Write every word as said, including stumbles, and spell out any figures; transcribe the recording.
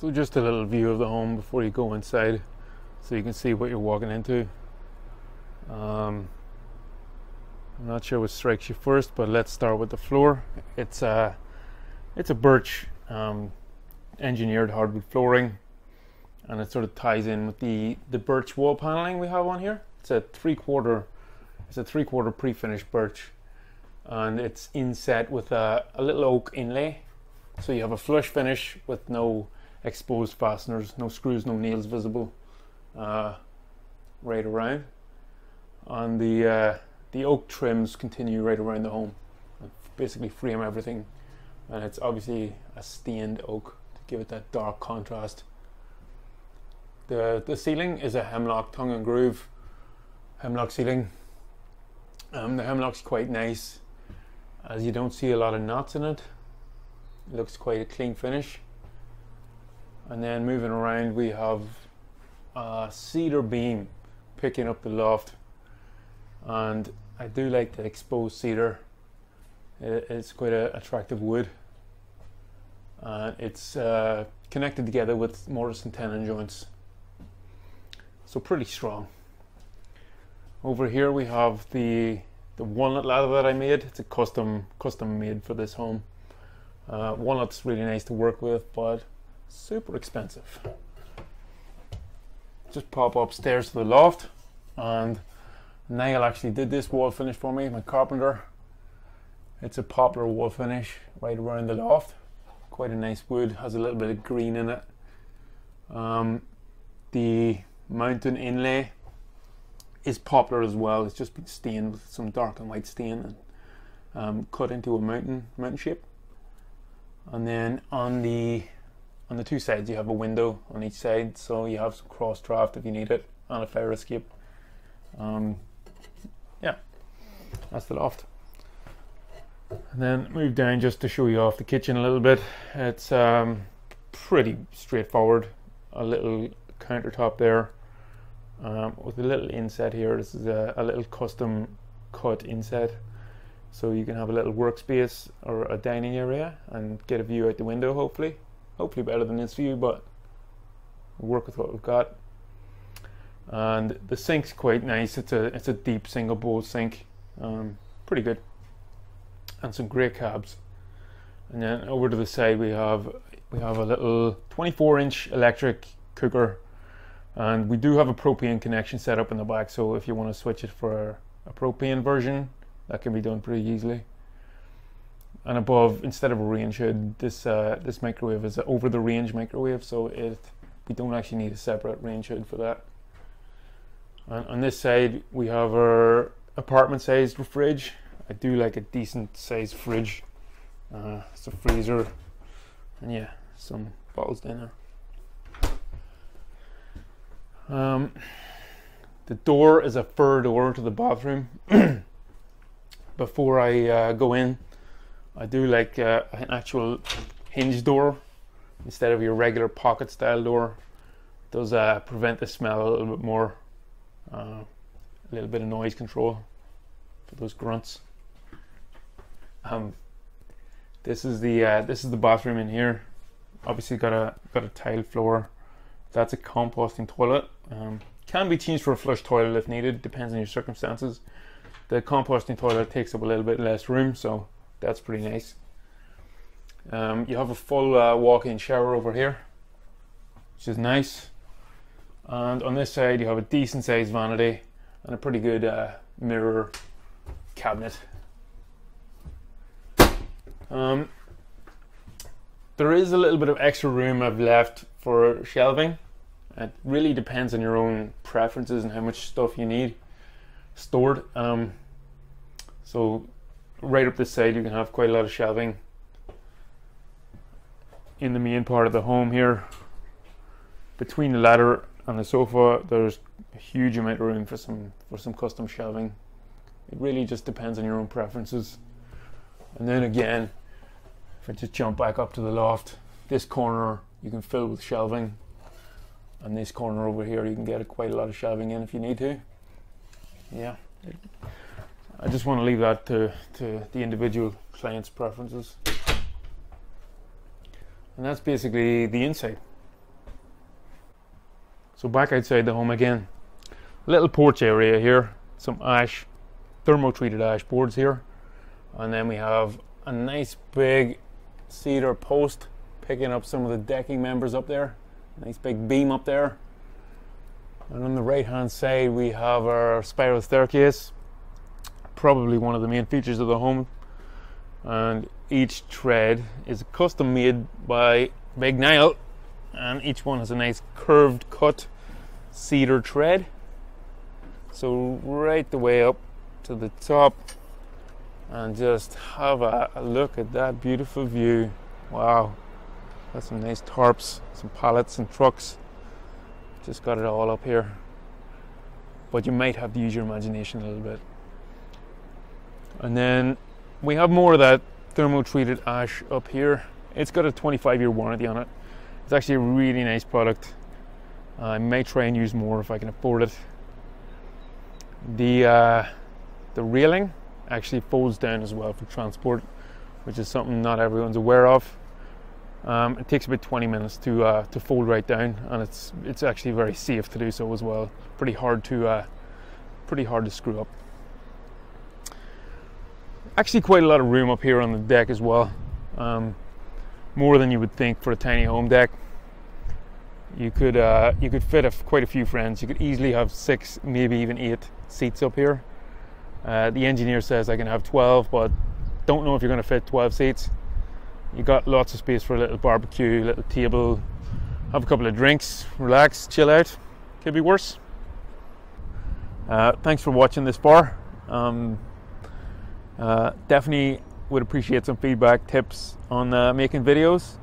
So just a little view of the home before you go inside, so you can see what you're walking into. Um, I'm not sure what strikes you first, but let's start with the floor. It's a, it's a birch um, engineered hardwood flooring, and it sort of ties in with the the birch wall paneling we have on here. It's a three quarter, it's a three quarter pre-finished birch, and it's inset with a, a little oak inlay, so you have a flush finish with no exposed fasteners, no screws, no nails visible, uh, right around. And the uh, the oak trims continue right around the home, basically frame everything, and it's obviously a stained oak to give it that dark contrast. The the ceiling is a hemlock tongue and groove hemlock ceiling. Um, the hemlock's quite nice, as you don't see a lot of knots in it. It looks quite a clean finish. And then moving around, we have a cedar beam picking up the loft, and I do like the exposed cedar. It's quite an attractive wood, and it's uh, connected together with mortise and tenon joints, so pretty strong. Over here we have the the walnut ladder that I made. It's a custom custom made for this home. Uh, walnut's really nice to work with, but super expensive. Just pop upstairs to the loft, and Niall actually did this wall finish for me, my carpenter. It's a poplar wall finish right around the loft. Quite a nice wood, has a little bit of green in it. Um, the mountain inlay is poplar as well. It's just been stained with some dark and white stain, and um, cut into a mountain mountain shape. And then on the on the two sides you have a window on each side, so you have some cross draft if you need it, and a fire escape. Um, yeah, that's the loft. And then move down just to show you off the kitchen a little bit. It's um, pretty straightforward. A little countertop there, um, with a little inset here. This is a, a little custom cut inset, so you can have a little workspace or a dining area and get a view out the window, hopefully. Hopefully better than this view, but we'll work with what we've got. And the sink's quite nice. It's a it's a deep single bowl sink, um, pretty good, and some grey cabs. And then over to the side we have we have a little twenty-four inch electric cooker, and we do have a propane connection set up in the back. So if you want to switch it for a propane version, that can be done pretty easily. And above, instead of a range hood, this uh, this microwave is an over the range microwave, so it we don't actually need a separate range hood for that. And on this side we have our apartment sized fridge. I do like a decent sized fridge. Uh, it's a freezer, and yeah, some bottles down there. Um, the door is a fur door to the bathroom. Before I uh, go in, I do like uh, an actual hinge door instead of your regular pocket style door. It does uh, prevent the smell a little bit more. Uh, a little bit of noise control for those grunts. Um, this is the uh, this is the bathroom in here. Obviously got a got a tile floor. That's a composting toilet. Um, can be changed for a flush toilet if needed. Depends on your circumstances. The composting toilet takes up a little bit less room, so that's pretty nice. Um, you have a full uh, walk-in shower over here, which is nice. And on this side you have a decent sized vanity and a pretty good uh, mirror cabinet. Um, there is a little bit of extra room I've left for shelving. It really depends on your own preferences and how much stuff you need stored. Um, so right up this side you can have quite a lot of shelving in the main part of the home here. Between the ladder on the sofa, there's a huge amount of room for some for some custom shelving. It really just depends on your own preferences. And then again, if I just jump back up to the loft, this corner you can fill with shelving, and this corner over here you can get quite a lot of shelving in if you need to. Yeah, I just want to leave that to, to the individual client's preferences. And that's basically the inside. So back outside the home again. Little porch area here, some ash, thermo-treated ash boards here. And then we have a nice big cedar post picking up some of the decking members up there. Nice big beam up there. And on the right hand side we have our spiral staircase, probably one of the main features of the home. And each tread is custom made by Big Niall, and each one has a nice curved cut cedar tread, so right the way up to the top. And just have a, a look at that beautiful view. Wow, got some nice tarps, some pallets and trucks, just got it all up here, but you might have to use your imagination a little bit. And then we have more of that thermo-treated ash up here. It's got a twenty-five year warranty on it. It's actually a really nice product. I may try and use more if I can afford it. The uh, the railing actually folds down as well for transport, which is something not everyone's aware of. Um, it takes about twenty minutes to uh, to fold right down, and it's it's actually very safe to do so as well. Pretty hard to uh, pretty hard to screw up. Actually, quite a lot of room up here on the deck as well. Um, more than you would think for a tiny home deck. You could uh, you could fit a, quite a few friends. You could easily have six, maybe even eight seats up here. Uh, the engineer says I can have twelve, but don't know if you're going to fit twelve seats. You got lots of space for a little barbecue, little table, have a couple of drinks, relax, chill out. Could be worse. Uh, thanks for watching this far. Um, uh, definitely would appreciate some feedback, tips on uh, making videos.